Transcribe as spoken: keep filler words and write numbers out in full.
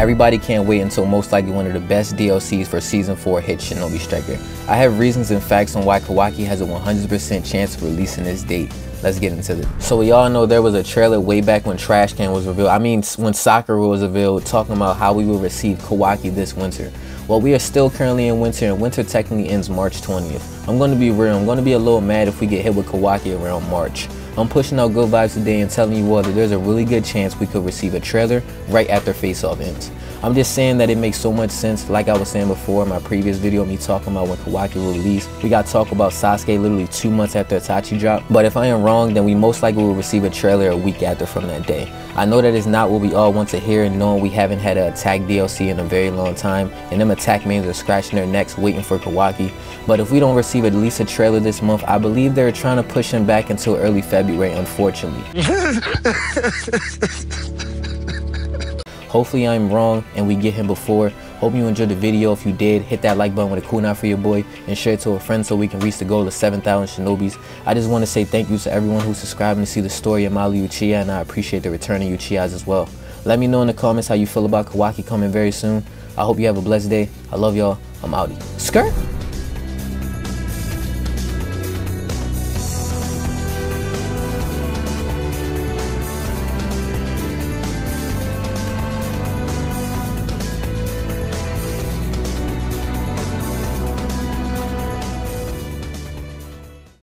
Everybody can't wait until most likely one of the best D L Cs for Season four hits Shinobi Striker. I have reasons and facts on why Kawaki has a one hundred percent chance of releasing this date. Let's get into it. So y'all know there was a trailer way back when Trash Can was revealed. I mean, when Sakura was revealed, talking about how we will receive Kawaki this winter. Well, we are still currently in winter, and winter technically ends March twentieth. I'm going to be real. I'm going to be a little mad if we get hit with Kawaki around March. I'm pushing out good vibes today and telling you all that there's a really good chance we could receive a trailer right after Face Off ends. I'm just saying that it makes so much sense. Like I was saying before in my previous video, me talking about when Kawaki will release, we got to talk about Sasuke literally two months after Itachi dropped. But if I am wrong, then we most likely will receive a trailer a week after from that day. I know that it's not what we all want to hear, and knowing we haven't had an attack D L C in a very long time, and them attack mains are scratching their necks waiting for Kawaki. But if we don't receive at least a trailer this month, I believe they're trying to push him back until early February, unfortunately. Hopefully I'm wrong and we get him before. Hope you enjoyed the video. If you did, hit that like button with a cool nod for your boy and share it to a friend so we can reach the goal of seven thousand Shinobis. I just want to say thank you to everyone who's subscribing to see the story of Malo Uchiha, and I appreciate the returning Uchihas as well. Let me know in the comments how you feel about Kawaki coming very soon. I hope you have a blessed day. I love y'all. I'm outie. Skirt!